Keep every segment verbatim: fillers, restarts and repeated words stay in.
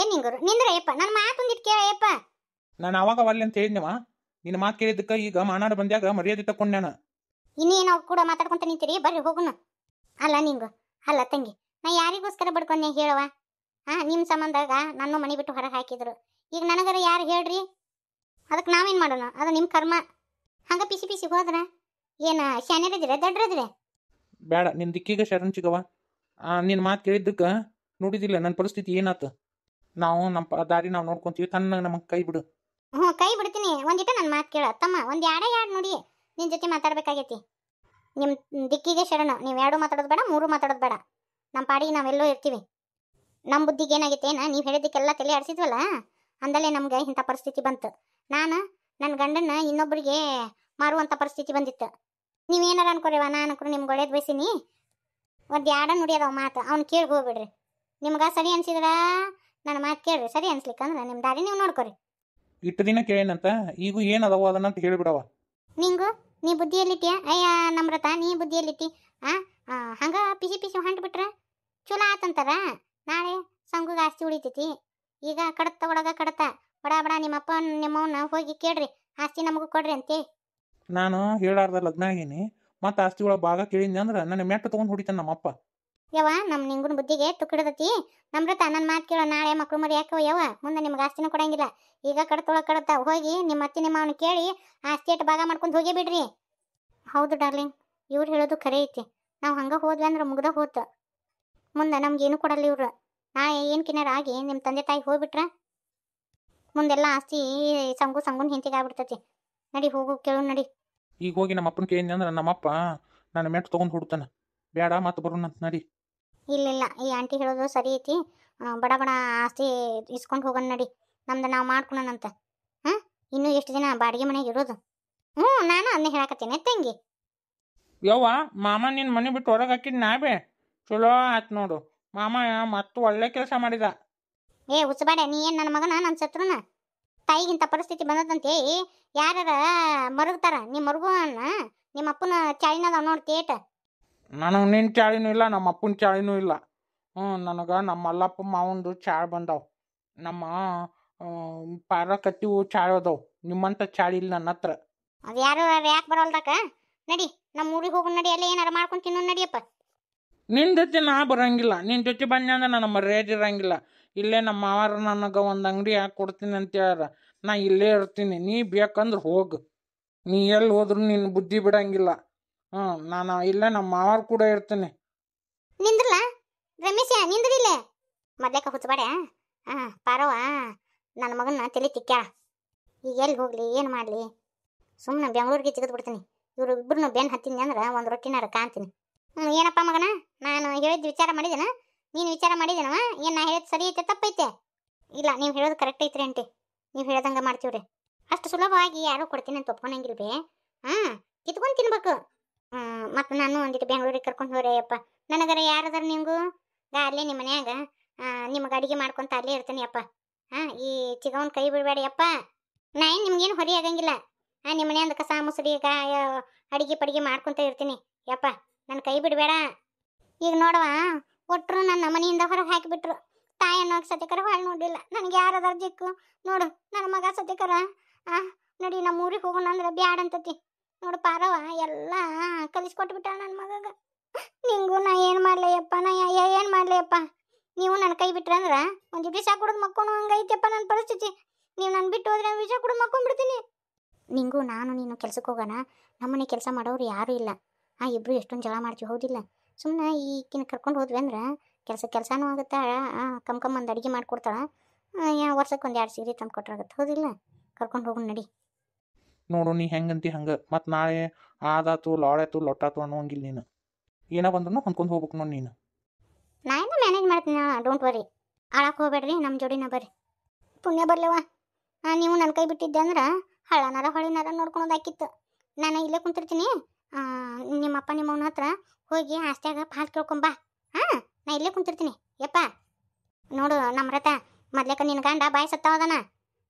ಏನ್ ನಿಂಗರು ನಿಂದ್ರ ಅಯ್ಯಪ್ಪ ನನ್ನ ಮಾತೊಂದಿಟ್ ಕೇಳ ಅಯ್ಯಪ್ಪ. ನಾನು ಅವಾಗ ಅವಲ್ಲಿ ಅಂತ ಹೇಳಿದ್ನವ, ನಿನ್ನ ಮಾತು ಕೇಳಿದ್ದಕ್ಕೆ ಈಗ ಮಾನಾಡ ಬಂದಾಗ ಮರ್ಯಾದೆ ತಕೊಂಡೆ ನಾನು. ಇನ್ನೇನು ಕೂಡ ಮಾತಾಡ್ಕೊಂತ ನಿಂತೀರಿ, ಬರ್ರಿ ಹೋಗುಣ. ಅಲ್ಲ ನಿಂಗು ಅಲ್ಲ ತಂಗಿ, ನಾ ಯಾರಿಗೋಸ್ಕರ ಬಡ್ಕೊಂಡೆ ಹೇಳವ? ಹಾ, ನಿಮ್ಮ ಸಂಬಂಧಾಗ ನನ್ನ ಮನೆ ಬಿಟ್ಟು ಹೊರಗೆ ಹಾಕಿದ್ರು, ಈಗ ನನಗರ ಯಾರು ಹೇಳ್ರಿ? ಅದಕ್ಕೆ ನಾವೇನು ಮಾಡೋಣ, ಅದು ನಿಮ್ಮ ಕರ್ಮ. ಹಂಗ ಪಿಸಿ ಪಿಸಿ ಹೋದ್ರ ಏನ ಶಾನ್ಯರದಿರ ದಡ್ರದಿರ ಬೇಡ. ನಿನ್ನ ದಿಕ್ಕೀಗ ಶರಣ್ ಚಿಗವ, ನಿನ್ನ ಮಾತು ಕೇಳಿದ್ದಕ್ಕೆ ನೋಡಿದಿಲ್ಲ ನನ್ನ ಪರಿಸ್ಥಿತಿ ಏನಾಯ್ತು. ನಾವು ನಮ್ಮ ದಾರಿ ನಾವು ನೋಡ್ಕೊಂತೀವಿ, ತನ್ನ ನಮ್ಮ ಕೈ ಬಿಡು. ಹ್ಞೂ ಕೈ ಬಿಡ್ತೀನಿ, ಒಂದಿಟ ನನ್ನ ಮಾತು ಕೇಳ ತಮ್ಮ. ಒಂದು ಎರಡೇ ಎರಡು ನೋಡಿ ನಿನ್ನ ಜೊತೆ ಮಾತಾಡ್ಬೇಕಾಗೈತಿ. ನಿಮ್ಮ ದಿಕ್ಕಿಗೆ ಶರಣ, ನೀವು ಎರಡೂ ಮಾತಾಡೋದು ಬೇಡ, ಮೂರು ಮಾತಾಡೋದು ಬೇಡ. ನಮ್ಮ ಪಾಡಿಗೆ ನಾವೆಲ್ಲೋ ಇರ್ತೀವಿ. ನಮ್ಮ ಬುದ್ಧಿಗೆ ಏನಾಗೈತೆ ನಾ ನೀವು ಹೇಳಿದ್ದಕ್ಕೆಲ್ಲ ತಲೆ ಆಡಿಸಿದ್ವಲ್ಲ, ಅಂದಲೇ ನಮ್ಗೆ ಇಂಥ ಪರಿಸ್ಥಿತಿ ಬಂತು. ನಾನು ನನ್ನ ಗಂಡನ ಇನ್ನೊಬ್ಬರಿಗೆ ಮಾರುವಂಥ ಪರಿಸ್ಥಿತಿ ಬಂದಿತ್ತು. ನೀವೇನಾರು ಅನ್ಕೊರಿವ, ನಾನು ಅನ್ಕೊ ನಿಮ್ಗೆ ಒಳ್ಳೇದು ಬಯಸೀನಿ. ಒಂದು ಯಾಡ ನುಡಿಯದವ ಮಾತು ಅವ್ನು ಕೇಳಿ ಹೋಗ್ಬಿಡ್ರಿ. ನಿಮ್ಗೆ ಸರಿ ಅನ್ಸಿದ್ರ ನನ್ನ ಮಾತು ಕೇಳ್ರಿ, ಸರಿ ಅನ್ಸ್ಲಿಕ್ಕಂದ್ರೆ ನಿಮ್ಮ ದಾರಿ ನೀವು ನೋಡ್ಕೊರಿ. ಇಟ್ಟು ದಿನ ಕೇಳೇನಂತ ಈಗೂ ಏನದವ ಅದನ್ನಂತ ಹೇಳಿಬಿಡವ. ನಿಂಗು ನೀ ಬುದ್ಧಿಯಲ್ಲಿಟ್ಟಿಯ ಅಯ್ಯ ನಮ್ರತ, ನೀ ಬುದ್ಧಿಯಲ್ಲಿಟ್ಟಿ. ಆ ಹಂಗೆ ಪಿಸಿ ಪಿಸಿ ಹೊಂಟ್ಬಿಟ್ರೆ ಚಲೋ ಆತಂತಾರ, ನಾಳೆ ಸಂಘಗ ಆಸ್ತಿ ಉಳಿತೈತಿ. ಈಗ ಕಡತ ಒಳಗ ಕಡತ ಬಡ ಬಡ ನಿಮ್ಮಪ್ಪ ನಿಮ್ಮವನ್ನ ಹೋಗಿ ಕೇಳ್ರಿ, ಆಸ್ತಿ ನಮಗೂ ಕೊಡ್ರಿ ಅಂತೆ. ನಾನು ಹೇಳಾರ್ದ ಲಗ್ನ ಆಗೇನಿ, ಮತ್ತು ಆಸ್ತಿ ಒಳಗೆ ಭಾಗ ಕೇಳಿದ್ನಿ ಅಂದ್ರೆ ನನ್ನ ಮೆಟ್ಟ ತೊಗೊಂಡು ಹೊಡಿತಾನೆ ನಮ್ಮಪ್ಪ. ಯವ್ವ ನಮ್ಮ ನಿಂಗನ ಬುದ್ಧಿಗೆ ತುಕ್ಕಿಡದತಿ ನಮ್ರತ, ನನ್ನ ಮಾತು ಕೇಳೋ. ನಾಳೆ ಮಕ್ಕಳು ಮರಿ ಯಾಕವ ಯವ್ವ, ಮುಂದೆ ನಿಮ್ಗೆ ಆಸ್ತಿನೂ ಕೊಡಂಗಿಲ್ಲ. ಈಗ ಕಡತೊಳಗೆ ಕಡತ ಹೋಗಿ ನಿಮ್ಮ ಅತ್ತೆ ನಿಮ್ಮ ಅವನು ಕೇಳಿ ಆಸ್ತಿ ಅಟ್ಟು ಭಾಗ ಮಾಡ್ಕೊಂಡು ಹೋಗೇ ಬಿಡ್ರಿ. ಹೌದು ಡಾರ್ಲಿಂಗ್, ಇವ್ರು ಹೇಳೋದು ಖರೆ ಐತಿ. ನಾವು ಹಂಗೆ ಹೋದ್ವಿ ಅಂದ್ರೆ ಮುಗ್ದ ಹೋತು, ಮುಂದೆ ನಮ್ಗೇನು ಕೊಡಲ್ಲ ಇವ್ರು. ನಾಳೆ ಏನ್ಕಿನಾರ ಆಗಿ ನಿಮ್ಮ ತಂದೆ ತಾಯಿ ಹೋಗ್ಬಿಟ್ರೆ ಮುಂದೆಲ್ಲ ಆಸ್ತಿ ಸಂಗು ಸಂಗುನ ಹಿಂತಿಗೆ ಆಗ್ಬಿಡ್ತೈತಿ. ನಡಿ ಹೋಗು ಕೇಳು ನಡಿ. ಈಗ ಹೋಗಿ ನಮ್ಮ ಅಪ್ಪನ ಕೇಳಿದ್ನಿ ಅಂದ್ರೆ ನಮ್ಮಪ್ಪ ನಾನು ಮೆಟ್ಟು ತೊಗೊಂಡು ಹುಡ್ತಾನೆ, ಬೇಡ ಮತ್ತು ಬರೋಣ ಅಂತ ನಡಿ. ಇಲ್ಲ ಇಲ್ಲ, ಈ ಆಂಟಿ ಹೇಳೋದು ಸರಿ ಐತಿ, ಬಡ ಬಡ ಆಸ್ತಿ ಇಸ್ಕೊಂಡು ಹೋಗೋಣ ನಡಿ, ನಮ್ದು ನಾವು ಮಾಡ್ಕೊಳೋಣಂತ. ಹಾಂ, ಇನ್ನೂ ಎಷ್ಟು ದಿನ ಬಾಡಿಗೆ ಮನೆಗೆ ಇರೋದು? ಹ್ಞೂ, ನಾನು ಅದನ್ನೇ ಹೇಳಕತ್ತೀನಿ ತಂಗಿ. ಯವ್ವ ಮಾಮ ನಿನ್ನ ಮನೆ ಬಿಟ್ಟು ಹೊರಗೆ ಹಾಕಿದ್ ನಾವೇ ಚಲೋ ಆಯ್ತು ನೋಡು. ಮಾಮ ಮತ್ತು ಒಳ್ಳೆ ಕೆಲಸ ಮಾಡಿದ. ಏ ಹುಚ್ಚಬೇಡ, ನೀ ಏನು ನನ್ನ ಮಗನ ನನ್ನ ಶತ್ರುನ? ತಾಯಿಗಿಂತ ಪರಿಸ್ಥಿತಿ ಬಂದದಂತೆ ಯಾರ ಮರುಗ್ತಾರ? ನಿಮ್ಮ ಮರುಗುವನ್ನ ನಿಮ್ಮ ಅಪ್ಪನ ಚಾಳಿನದ ನೋಡಿ ತೇಟ. ನನಗೆ ನಿನ್ನ ಚಾಳಿನೂ ಇಲ್ಲ, ನಮ್ಮ ಅಪ್ಪನ ಚಾಳಿನೂ ಇಲ್ಲ. ಹ್ಞೂ, ನನಗೆ ನಮ್ಮ ಅಲ್ಲಪ್ಪ ಮಾವಂದು ಚಾಳು ಬಂದವು, ನಮ್ಮ ಪಾರ ಕತ್ತಿವು ಚಾಳು ಅದಾವು. ನಿಮ್ಮಂಥ ಚಾಳಿ ಇಲ್ಲ ನನ್ನ ಹತ್ರ. ಅದು ಯಾರು ಯಾಕೆ ಬರೋಲ್ದಕ್ಕ? ನಡಿ ನಮ್ಮ ಊರಿಗೆ ಹೋಗು ನಡಿ, ಅಲ್ಲೇ ಏನಾರು ಮಾಡ್ಕೊಂಡು ತಿನ್ನೋ ನಡಿಯಪ್ಪ. ನಿನ್ನ ಜೊತೆ ನಾ ಬರೋಂಗಿಲ್ಲ, ನಿನ್ನ ಜೊತೆ ಬಂದ್ನಂದ್ರೆ ನನ್ನ ಮರ್ಯಾದೆ ಇರೋಂಗಿಲ್ಲ. ಇಲ್ಲೇ ನಮ್ಮ ಮಾವಾರ ನನಗೆ ಒಂದು ಅಂಗಡಿ ಹಾಕಿ ಕೊಡ್ತೀನಿ ಅಂತ ಹೇಳ್ಯಾರ, ನಾ ಇಲ್ಲೇ ಇರ್ತೀನಿ. ನೀ ಬೇಕಂದ್ರೆ ಹೋಗು, ನೀ ಎಲ್ಲಿ ಹೋದ್ರು ನಿನ್ನ ಬುದ್ಧಿ ಬಿಡಂಗಿಲ್ಲ. ಹ್ಞೂ, ನಾನು ಇಲ್ಲೇ ನಮ್ಮ ಮಾವಾರ ಕೂಡ ಇರ್ತೀನಿ. ನಿಂದ್ರಲ್ಲ ರಮೇಶ, ನಿಂದ್ರಿಲ್ಲೇ ಮೊದ್ಲೇಕ ಹುಚ್ಚಬೇಡ. ಹಾಂ ಪಾರವ ನನ್ನ ಮಗನ ತಲೆ ತಿಕ್ಕ, ಈಗ ಎಲ್ಲಿ ಹೋಗಲಿ ಏನು ಮಾಡಲಿ? ಸುಮ್ಮನೆ ಬೆಂಗಳೂರಿಗೆ ತೆಗೆದು ಬಿಡ್ತೀನಿ, ಇವ್ರು ಇಬ್ಬರನ್ನೂ ಬೆನ್ನು ಹತ್ತೀನಿ ಅಂದ್ರೆ ಒಂದು ರೊಟ್ಟಿನಾರ ಕಾಣ್ತೀನಿ. ಹ್ಞೂ, ಏನಪ್ಪ ಮಗನ ನಾನು ಹೇಳಿದ್ದು ವಿಚಾರ ಮಾಡಿದ್ದೇನೆ, ನೀನು ವಿಚಾರ ಮಾಡಿದ್ದೇನವ? ಏನು ನಾ ಹೇಳೋದು ಸರಿ ಐತೆ ತಪ್ಪೈತೆ? ಇಲ್ಲ, ನೀವು ಹೇಳೋದು ಕರೆಕ್ಟ್ ಐತ್ರಿ ಅಂಟಿ, ನೀವು ಹೇಳ್ದಂಗೆ ಮಾಡ್ತೀವಿ ರೀ. ಅಷ್ಟು ಸುಲಭವಾಗಿ ಯಾರೋ ಕೊಡ್ತೀನಿ ಅಂತ ಒಪ್ಕೊಂಡಂಗಿಲ್ಲ ಬೇ. ಹಾಂ, ಕಿತ್ಕೊಂಡು ತಿನ್ಬೇಕು. ಮತ್ತು ನಾನು ಒಂದಿಟ್ಟು ಬೆಂಗಳೂರಿಗೆ ಕರ್ಕೊಂಡು ಹೋಗ್ರಿಯಪ್ಪ. ನನಗರ ಯಾರದಾರ ನಿಂಗೂ ಗಾ ಅಲ್ಲೇ ನಿಮ್ಮ ಮನ್ಯಾಗ ನಿಮಗೆ ಅಡುಗೆ ಮಾಡ್ಕೊತ ಅಲ್ಲೇ ಇರ್ತೀನಿ ಅಪ್ಪ. ಹಾಂ, ಈ ಚಿಗವನ್ ಕೈ ಬಿಡಬೇಡಿಯಪ್ಪ. ನಾ ಏನು ನಿಮ್ಗೇನು ಹೊರಿ ಆಗಂಗಿಲ್ಲ. ಹಾಂ, ನಿಮ್ಮ ಮನೆಯಿಂದ ಕಸ ಮುಸುರಿ ಗಾಯ ಅಡುಗೆ ಪಡಿಗೆ ಮಾಡ್ಕೊತ ಇರ್ತೀನಿ ಯಪ್ಪ, ನನ್ನ ಕೈ ಬಿಡಬೇಡ. ಈಗ ನೋಡವ, ಒಟ್ಟರು ನನ್ನ ಮನೆಯಿಂದ ಹೊರಗೆ ಹಾಕಿಬಿಟ್ರು. ತಾಯಿ ಅನ್ನೋಕೆ ಸತ್ಯಕರ ಹಾಳು ನೋಡಲಿಲ್ಲ. ನನಗೆ ಯಾರದಾರ ದಿಕ್ಕು ನೋಡು, ನನ್ನ ಮಗ ಸತ್ಯಕರ. ಆ ನೋಡಿ ನಮ್ಮ ಊರಿಗೆ ಹೋಗೋಣ ಅಂದ್ರೆ ಬ್ಯಾಡ ಅಂತತಿ ನೋಡು ಪಾರವ, ಎಲ್ಲ ಕಲಿಸ್ಕೊಟ್ಬಿಟ್ಟ ನನ್ನ ಮಗಗ. ನಿಂಗೂ ನಾ ಏನು ಮಾಡಲಿಯಪ್ಪ, ನಾ ಏನು ಮಾಡಲಿಯಪ್ಪ? ನೀವು ನನ್ನ ಕೈ ಬಿಟ್ರೆ ಅಂದ್ರೆ ಒಂದು ವಿಷ ಕುಡಿದು ಮಕ್ಕೊಂಡು ಹಂಗೈತೆಪ್ಪ ನನ್ನ ಪರಿಸ್ಥಿತಿ. ನೀವು ನಾನು ಬಿಟ್ಟು ಹೋದ್ರೆ ವಿಷ ಕುಡಿದು ಮಕ್ಕೊಂಡ್ಬಿಡ್ತೀನಿ. ನಿಂಗೂ ನಾನು ನೀನು ಕೆಲ್ಸಕ್ಕೆ ಹೋಗೋಣ, ನಮ್ಮನೆ ಕೆಲಸ ಮಾಡೋರು ಯಾರೂ ಇಲ್ಲ. ಆ ಇಬ್ಬರು ಎಷ್ಟೊಂದು ಜಗಳ ಮಾಡ್ತೀವಿ ಹೌದಿಲ್ಲ? ಸುಮ್ಮನೆ ಈಗಿನ ಕರ್ಕೊಂಡು ಹೋದ್ವಿ ಅಂದ್ರೆ ಕೆಲಸ ಕೆಲಸನೂ ಆಗುತ್ತೆ. ಕಮ್ ಕಮ್ ಒಂದು ಅಡುಗೆ ಮಾಡಿಕೊಡ್ತಾಳ, ವರ್ಷಕ್ಕೆ ಒಂದು ಎರಡು ಸೀರೆ ತಂದು ಕೊಟ್ಟರಾಗತ್ತೆ ಹೌದಿಲ್ಲ? ಕರ್ಕೊಂಡು ಹೋಗೋಣ ನಡಿ. ನೋಡು ನೀ ಹೆಂಗಂತಿ ಹಂಗೆ, ಮತ್ತು ನಾಳೆ ಆದಾತು ಲಾಳಾಯ್ತು ಲೊಟ್ಟಾತು ಅನ್ನೋಂಗಿಲ್ಲ. ನೀನು ಏನೋ ಬಂದ್ರೂ ಹೊಂದ್ಕೊಂಡು ಹೋಗ್ಬೇಕು ನೋಡಿ ನೀನು. ನಾನು ಮ್ಯಾನೇಜ್ ಮಾಡ್ತೀನಿ, ಡೋಂಟ್ ವರಿ. ಆಳಕ್ಕೆ ಹೋಗ್ಬೇಡ್ರಿ, ನಮ್ಮ ಜೋಡಿನ ಬರ್ರಿ. ಪುಣ್ಯ ಬರಲವ, ನೀವು ನನ್ನ ಕೈ ಬಿಟ್ಟಿದ್ದೆ ಅಂದ್ರೆ ಹಳ್ಳನಾರ ಹೊಳಿನಾರ ನೋಡ್ಕೊಳೋದಾಕಿತ್ತು. ನಾನು ಇಲ್ಲೇ ಕುಂತಿರ್ತೀನಿ, ನಿಮ್ಮಪ್ಪ ನಿಮ್ಮವನ ಹತ್ರ ಹೋಗಿ ಆಸ್ತಿಯಾಗ ಪಾಲು ಕೇಳ್ಕೊಂಬ. ಹಾಂ, ನಾ ಇಲ್ಲೇ ಕುಂತಿರ್ತೀನಿ ಯಪ್ಪ. ನೋಡು ನಮ್ರತ, ಮೊದ್ಲೇಕ ನಿನ್ನ ಗಂಡ ಬಾಯಿ ಸತ್ತವದಾನ.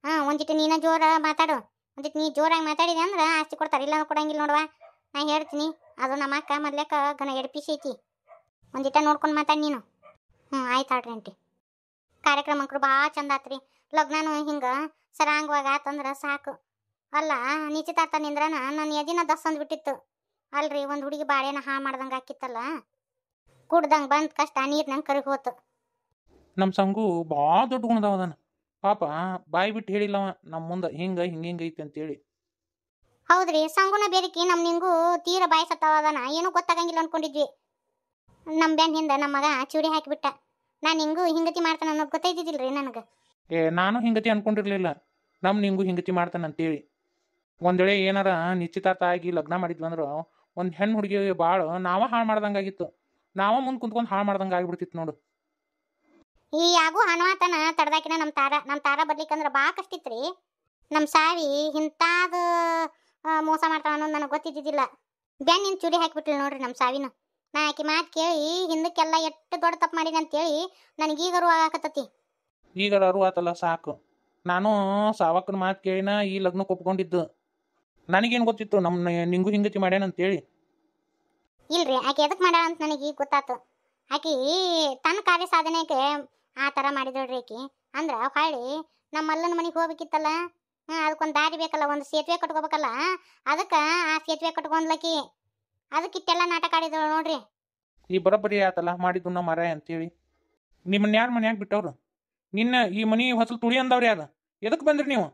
ಹಾಂ, ಒಂದಿಟ್ಟು ನೀನು ಜೋರ ಮಾತಾಡು, ಒಂದಿಟ್ಟು ನೀ ಜೋರಾಗಿ ಮಾತಾಡಿದೆ ಅಂದ್ರೆ ಆಸ್ತಿ ಕೊಡ್ತಾರೆ, ಇಲ್ಲ ಕೊಡಂಗಿಲ್ಲ ನೋಡುವ. ನಾ ಹೇಳ್ತೀನಿ, ಅದು ನಮ್ಮ ಅಕ್ಕ ಮೊದ್ಲೇಕ ಘನ ಎಡಪಿಸಿ ಐತಿ. ಒಂದಿಟ್ಟ ನೋಡ್ಕೊಂಡು ಮಾತಾಡಿ ನೀನು. ಹ್ಞೂ ಆಯ್ತು ಆಡ್ರಿ ಆಂಟಿ. ಕಾರ್ಯಕ್ರಮ ಅಂಕರು ಭಾಳ ಚಂದ ಆತ್ರಿ. ಲಗ್ನನು ಹಿಂಗೆ ಸರಾಂಗವಾಗ ಆತಂದ್ರೆ ಸಾಕು. ಅಲ್ಲ ನಿಶ್ಚಿತಾರ್ಥ ನಿಂದ್ರನ ನನ್ನ ಎದಿನ ದಸ್ ಅಂದ್ಬಿಟ್ಟಿತ್ತು ಅಲ್ರಿ. ಒಂದು ಹುಡುಗಿ ಬಾಳೆನ ಹಾ ಮಾಡ್ದಂಗೆ ಹಾಕಿತ್ತಲ್ಲ, ಕುಡ್ದಂಗೆ ಬಂದ ಕಷ್ಟ ನೀರು ನಂಗೆ ಕರಗಿ ಹೋತು. ನಮ್ಮ ಸಂಗು ಭಾಳ ದೊಡ್ಡ ಗುಣದವದನ ಪಾಪ, ಬಾಯಿ ಬಿಟ್ಟು ಹೇಳಿಲ್ಲವ ನಮ್ಮ ಮುಂದೆ ಹಿಂಗೆ ಹಿಂಗೆ ಹಿಂಗೆ ಐತೆ ಅಂತೇಳಿ. ಹೌದ್ರಿ, ಸಂಗುನ ಬೇರಿಕಿ ನಮ್ಮ ನಿಂಗೂ ತೀರ ಬಾಯಿ ಸತ್ತವದನ, ಏನೂ ಗೊತ್ತಾಗಂಗಿಲ್ಲ ಅಂದ್ಕೊಂಡಿದ್ವಿ. ನಮ್ಮ ಬ್ಯಾನ್ ಹಿಂದೆ ನಮ್ಮ ಮಗ ಚೂರಿ ಹಾಕಿಬಿಟ್ಟ. ನಾನು ಹಿಂಗೂ ಹಿಂಗತಿ ಮಾಡ್ತಾನೆ ಅನ್ನೋದು ಗೊತ್ತೈತಿದ್ದಿಲ್ರಿ ನನಗೆ. ಏ ನಾನು ಹಿಂಗತಿ ಅಂದ್ಕೊಂಡಿರ್ಲಿಲ್ಲ ನಮ್ಮ ನಿಂಗೂ ಹಿಂಗತಿ ಮಾಡ್ತಾನೆ ಅಂತೇಳಿ. ಒಂದು ವೇಳೆ ಏನಾರ ನಿಶ್ಚಿತಾರ್ಥ ಆಗಿ ಲಗ್ನ ಮಾಡಿದ್ವಂದ್ರೆ ಒಂದು ಹೆಣ್ಣು ಹುಡುಗಿಗೆ ಭಾಳ ನಾವೇ ಹಾಳು ಮಾಡ್ದಂಗಾಗಿತ್ತು. ನಾವ ಮುಂದೆ ಕುಂತ್ಕೊಂಡು ಹಾಳು ಮಾಡ್ದಂಗೆ ಆಗಿಬಿಡ್ತಿತ್ತು ನೋಡು. ಈ ಯಾಗೂ ಅನುವಾತನ ತಡೆದಾಕಿನ ನಮ್ಮ ತಾರ ನಮ್ಮ ತಾರ ಬರ್ಲಿಕ್ಕಂದ್ರೆ ಭಾಳ ಕಷ್ಟ ಇತ್ತು ರೀ. ನಮ್ಮ ಸಾವಿ ಇಂಥಾದ ಮೋಸ ಮಾಡ್ತಾನೆ ಅನ್ನೋದು ನನಗೆ ಗೊತ್ತಿದ್ದಿದ್ದಿಲ್ಲ. ಬ್ಯಾನಿನ ಚೂರಿ ಹಾಕಿಬಿಟ್ಲಿ ನೋಡ್ರಿ ನಮ್ಮ ಸಾವಿನ. ನಾ ಆಕೆ ಮಾತು ಕೇಳಿ ಹಿಂದಕ್ಕೆಲ್ಲ ಎಷ್ಟು ದೊಡ್ಡ ತಪ್ಪು ಮಾಡಿನ ಅಂತೇಳಿ ನನಗೀಗ ಅರು ಆಗಕತ್ತತಿ. ಈಗ ಅರು ಆತಲ್ಲ ಸಾಕು. ನಾನು ಸಾವಕನ ಮಾತು ಕೇಳಿನ ಈ ಲಗ್ನಕ್ಕೆ ಒಪ್ಕೊಂಡಿದ್ದು. ನನಗೇನು ಗೊತ್ತಿತ್ತು ನಮ್ಮ ನಿಂಗೂ ಹಿಂಗತಿ ಮಾಡ್ಯಾನ ಅಂತೇಳಿ? ಇಲ್ರಿ, ಆಕೆ ಎದಕ್ಕೆ ಮಾಡ್ಯಾಳ ಅಂತ ನನಗೆ ಈಗ ಗೊತ್ತಾಯ್ತು. ಆಕೆ ತನ್ನ ಕಾರ್ಯ ಸಾಧನೆಗೆ ಆ ಥರ ಮಾಡಿದಳ್ರಿ. ಆಕೆ ಅಂದ್ರೆ ಹೊಳ್ಳಿ ನಮ್ಮ ಮಲ್ಲನ ಮನೆಗೆ ಹೋಗ್ಬೇಕಿತ್ತಲ್ಲ, ಹ್ಞೂ ಅದಕ್ಕೊಂದು ದಾರಿ ಬೇಕಲ್ಲ, ಒಂದು ಸೇತುವೆ ಕಟ್ಕೋಬೇಕಲ್ಲ, ಅದಕ್ಕೆ ಆ ಸೇತುವೆ ಕಟ್ಕೊಂಡ್ಲಕ್ಕಿ ಅದಕ್ಕಿಟ್ಟೆಲ್ಲ ನಾಟಕ ಆಡಿದಳು ನೋಡ್ರಿ. ಈ ಬರೋಬ್ಬರಿ ಆತಲ್ಲ ಮಾಡಿದ್ದು ನಮ್ಮ ಮರ ಅಂತೇಳಿ. ನಿಮ್ಮನ್ನ ಯಾರು ಮನೆಯಾಗ ಬಿಟ್ಟವ್ರು? ನಿನ್ನ ಈ ಮನೆ ಹೊಸಲು ತುಳಿ ಅಂದವ್ರಿ. ಅದ ಎದಕ್ಕೆ ಬಂದ್ರಿ ನೀವು?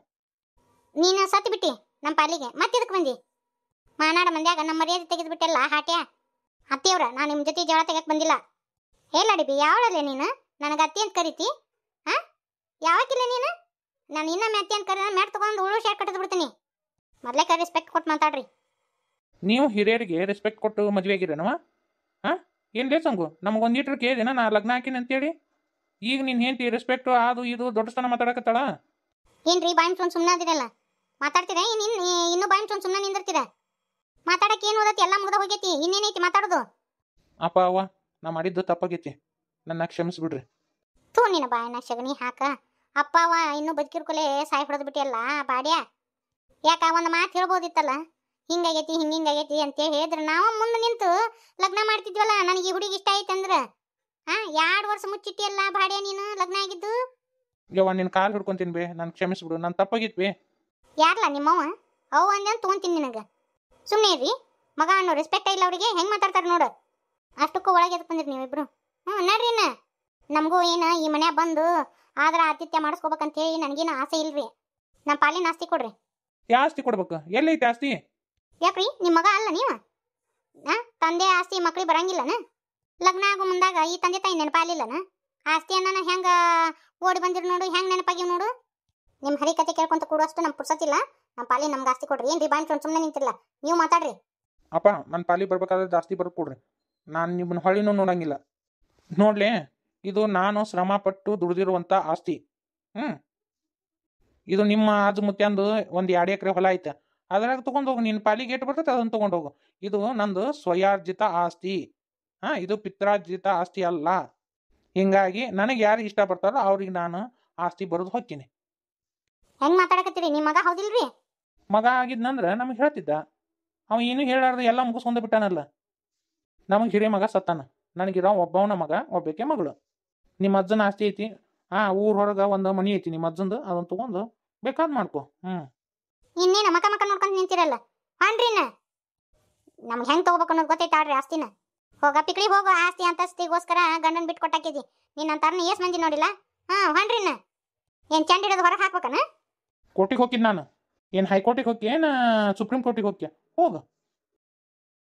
ನೀನು ಸತ್ತು ಬಿಟ್ಟಿ ನಮ್ಮ ಪಾಲಿಗೆ, ಮತ್ತೆ ಎದಕ್ಕೆ ಬಂದಿ? ಮಾನಾಡ ಮಂದ್ಯಾಗ ನಮ್ಮ ಮರ್ಯಾದೆ ತೆಗೆದುಬಿಟ್ಟೆಲ್ಲ ಹಾಟ್ಯ. ಅತ್ತೆಯವ್ರ, ನಾನು ನಿಮ್ಮ ಜೊತೆ ಜೋಳ ತೆಗಕ್ಕೆ ಬಂದಿಲ್ಲ. ಹೇಳಡಿಬಿ, ಯಾವಳಲ್ಲೇ ನೀನು ನನಗೆ ಅತ್ತೆ ಅಂತ ಕರಿತಿ? ಹಾಂ, ಯಾವಕ್ಕಿಲ್ಲ ನೀನು? ನಾನು ಇನ್ನೊಮ್ಮೆ ಅತ್ತೆ ಅಂತ ಕರಿ ಮ್ಯಾಟ್ ತೊಗೊಂಡು ಉಳು ಶೇಟ್ ಕಟ್ಟಿದ್ ಬಿಡ್ತೀನಿ. ಮೊದಲೇಕ ರೆಸ್ಪೆಕ್ಟ್ ಕೊಟ್ಟು ಮಾತಾಡ್ರಿ. ನೀವು ಹಿರಿಯರಿಗೆ ರೆಸ್ಪೆಕ್ಟ್ ಕೊಟ್ಟು ಮದುವೆ ಆಗಿರೇನವ? ಹಾಂ, ಏನು ಲೇ ಸಂಗು, ನಮಗೊಂದು ಲೀಟ್ರ್ ಕೇಳಿದೆನ ನಾ ಲಗ್ನ ಹಾಕಿನಿ ಅಂತೇಳಿ? ಈಗ ನೀನು ಹೇಳ್ತಿ ರೆಸ್ಪೆಕ್ಟು ಅದು ಇದು ದೊಡ್ಡ ಸ್ಥಾನ ಮಾತಾಡಕತ್ತಾಳ. ಏನು ರೀ ಬಾಯಿನ ಸುಮ್ಮನೆ ಸುಮ್ಮನೆ ಅದಿರಲ್ಲ ಮಾತಾಡ್ತೀರಾ? ಇನ್ನು ಇನ್ನೂ ಬಾಯಿನ ಸುಮ್ಮನೆ ಸುಮ್ಮನೆ ನಿಂದಿರ್ತೀರಾ? ಮಾತಾಡಕ್ಕೆ ಏನು ಓದತಿ? ಎಲ್ಲ ಮುಗ್ದ ಹೋಗೈತಿ, ಇನ್ನೇನೈತಿ ಮಾತಾಡೋದು? ಅಪ್ಪ ಅವ್ವ, ನಾ ಮಾಡಿದ್ದು ತಪ್ಪಾಗೈತಿ, ನನ್ನ ಕ್ಷಮಿಸ್ಬಿಡ್ರಿ. ಥೂ, ನಿನ್ನ ಬಾಯಿನ ಶಗಣಿ ಹಾಕ. ಅಪ್ಪ ಅವ್ವ ಇನ್ನೂ ಬದುಕಿರ್ಕೊಲೆ ಸಾಯಿ ಹೊಡೆದು ಬಿಟ್ಟಿಯಲ್ಲ ಬಾಡ್ಯ. ಯಾಕೆ ಒಂದು ಮಾತು ಹೇಳ್ಬೋದಿತ್ತಲ್ಲ, ಹಿಂಗಾಗೈತಿ ಹಿಂಗಿಂಗಾಗೈತಿ ಅಂತೇಳಿ ಹೇಳಿದ್ರೆ ನಾವು ಮುಂದೆ ನಿಂತು ಲಗ್ನ ಮಾಡ್ತಿದ್ವಲ್ಲ. ನನಗೆ ಈ ಹುಡುಗಿ ಇಷ್ಟ ಆಯ್ತು ಅಂದ್ರೆ ಹಾಂ, ಎರಡು ವರ್ಷ ಮುಚ್ಚಿಟ್ಟಿಯಲ್ಲ ಬಾಡ್ಯ ನೀನು ಲಗ್ನ ಆಗಿದ್ದು. ಯವ್ವ, ನಿನ್ನ ಕಾಲು ಹಿಡ್ಕೊಂತೀನಿ ಬೇ, ನಾನು ಕ್ಷಮಿಸ್ಬಿಡು, ನಾನು ತಪ್ಪಾಗಿತ್ತು ಬೇ. ಯಾರಲ್ಲ ನಿಮ್ಮವ್ವ ಅವು ಅಂದ ತೊಗೊಂತೀನಿ ನಿನಗೆ. ಸುಮ್ಮನೆ ರೀ ಮಗ ಅನ್ನೋ ರೆಸ್ಪೆಕ್ಟ್ ಇಲ್ಲ ಅವರಿಗೆ, ಹೆಂಗೆ ಮಾತಾಡ್ತಾರೆ ನೋಡು. ಅಷ್ಟಕ್ಕೂ ಒಳಗೆ ಎದಕ್ಕೆ ಬಂದಿರಿ ನೀವಿಬ್ರು? ಹ್ಞೂ ನೋಡ್ರಿ, ನಮಗೂ ಏನು ಈ ಮನೆ ಬಂದು ಆದ್ರೆ ಆತಿಥ್ಯ ಮಾಡಿಸ್ಕೋಬೇಕಂತೇಳಿ ನನಗೇನು ಆಸೆ ಇಲ್ರಿ. ನಮ್ಮ ಪಾಲಿನ ಆಸ್ತಿ ಕೊಡ್ರಿ. ಯಾವ ಆಸ್ತಿ ಕೊಡ್ಬೇಕು? ಎಲ್ಲೈತೆ ಆಸ್ತಿ? ಯಾಕ್ರಿ ನಿಮ್ಮ ಮಗ ಅಲ್ಲ ನೀವು? ಹಾಂ, ತಂದೆ ಆಸ್ತಿ ಮಕ್ಳಿಗೆ ಬರಂಗಿಲ್ಲನ? ಲಗ್ನ ಆಗೋ ಮುಂದಾಗ ಈ ತಂದೆ ತಾಯಿ ನೆನಪಾಗಲಿಲ್ಲನ? ಆಸ್ತಿಯನ್ನು ನಾನು ಹೆಂಗೆ ಓಡಿ ಬಂದಿರು ನೋಡು, ಹೆಂಗೆ ನೆನಪಾಗಿವ್ ನೋಡು. ನಿಮ್ಮ ಹರಿ ಕತೆ ಕೇಳ್ಕೊಂತ ಕೂಡುವಷ್ಟು ನಮ್ಮ ಪುರ್ಸತ್ತಿಲ್ಲ. ನಮ್ಮ ಪಾಲಿ ನಮ್ಗೆ ಆಸ್ತಿ ಕೊಡ್ರಿ. ಏನು ರೀ ಬಾಯಿ ಫ್ರೆಂಡ್ ಸುಮ್ಮನೆ ನಿಂತಿಲ್ಲ, ನೀವು ಮಾತಾಡ್ರಿ. ಅಪ್ಪ, ನನ್ನ ಪಾಲಿ ಬರ್ಬೇಕಾದ್ರೆ ಜಾಸ್ತಿ ಬರ್ಕೊಡ್ರಿ, ನಾನು ನಿಮ್ಮನ್ನ ಹೊಳಿನೂ ನೋಡಂಗಿಲ್ಲ. ನೋಡ್ಲೆ, ಇದು ನಾನು ಶ್ರಮ ಪಟ್ಟು ದುಡಿದಿರುವಂಥ ಆಸ್ತಿ. ಹ್ಞೂ, ಇದು ನಿಮ್ಮ ಆಜು ಮುತ್ಯಂದು ಒಂದು ಎರಡು ಎಕರೆ ಹೊಲ ಐತೆ, ಅದರಾಗ ತೊಗೊಂಡೋಗು. ನಿನ್ನ ಪಾಲಿಗೆ ಏಟು ಬರ್ತೈತೆ ಅದನ್ನು ತೊಗೊಂಡೋಗು. ಇದು ನಂದು ಸ್ವಯಾರ್ಜಿತ ಆಸ್ತಿ, ಹಾಂ, ಇದು ಪಿತ್ರಾರ್ಜಿತ ಆಸ್ತಿ ಅಲ್ಲ. ಹೀಗಾಗಿ ನನಗೆ ಯಾರು ಇಷ್ಟ ಬರ್ತಾರೋ ಅವ್ರಿಗೆ ನಾನು ಆಸ್ತಿ ಬರೋದು ಹೋಗ್ತೀನಿ. ಹೆಂಗೆ ಮಾತಾಡಕತ್ತೀರಿ? ನಿಮ್ಮ ಮಗ ಹೌದಿಲ್ರಿ? ಮಗ ಆಗಿದ್ನಂದ್ರೆ ನಮಗೆ ಹೇಳ್ತಿದ್ದ. ಅವ ಏನೂ ಹೇಳಾರ್ದು ಎಲ್ಲ ಮುಗಿಸ್ಕೊಂಡು ಬಿಟ್ಟಾನಲ್ಲ. ನಮಗೆ ಹಿರಿಯ ಮಗ ಸತ್ತಾನ, ನನಗಿರೋ ಒಬ್ಬವನ ಮಗ ಒಬ್ಬಕ್ಕೆ ಮಗಳು. ನಿಮ್ಮ ಅಜ್ಜನ ಆಸ್ತಿ ಐತಿ, ಹಾಂ, ಊರ ಹೊರಗೆ ಒಂದು ಮನೆ ಐತಿ ನಿಮ್ಮ ಅಜ್ಜಂದು, ಅದನ್ನು ತೊಗೊಂಡು ಬೇಕಾದ್ ಮಾಡ್ಕೊ. ಹ್ಞೂ, ಇನ್ನೇನು ಮಕ ಮಕ್ಕ ನೋಡ್ಕೊಂಡು ನಿಂತಿರಲ್ಲ? ಹಾನ್ರಿ, ನಮ್ಗೆ ಹೆಂಗೆ ತೊಗೋಬೇಕು ಅನ್ನೋದು ಗೊತ್ತೈತಾಳ್ರಿ ಆಸ್ತಿನ. ಹೋಗ ಪಿಕ್ಳಿ ಹೋಗ, ಆಸ್ತಿ ಅಂತಸ್ತಿಗೋಸ್ಕರ ಗಂಡನ ಬಿಟ್ಟು ಕೊಟ್ಟಾಕಿದ್ದಿ ನೀನು ಅಂತಾರನ್ನ ಏಸ್ ಮಂದಿ ನೋಡಿಲ್ಲ. ಹಾಂ, ಹಾನ್ರಿ, ಏನು ಚಂಡ ಹಿಡಿದು ಹೊರಗೆ ಹಾಕ್ಬೇಕನ? ಕೋರ್ಟಿಗೆ ಹೋಗಿದ್ದು ನಾನು. ಏನು ಹೈಕೋರ್ಟಿಗೆ ಹೋಗಿ ಏನು ಸುಪ್ರೀಂ ಕೋರ್ಟಿಗೆ ಹೋಗ್ಯ? ಹೋಗ.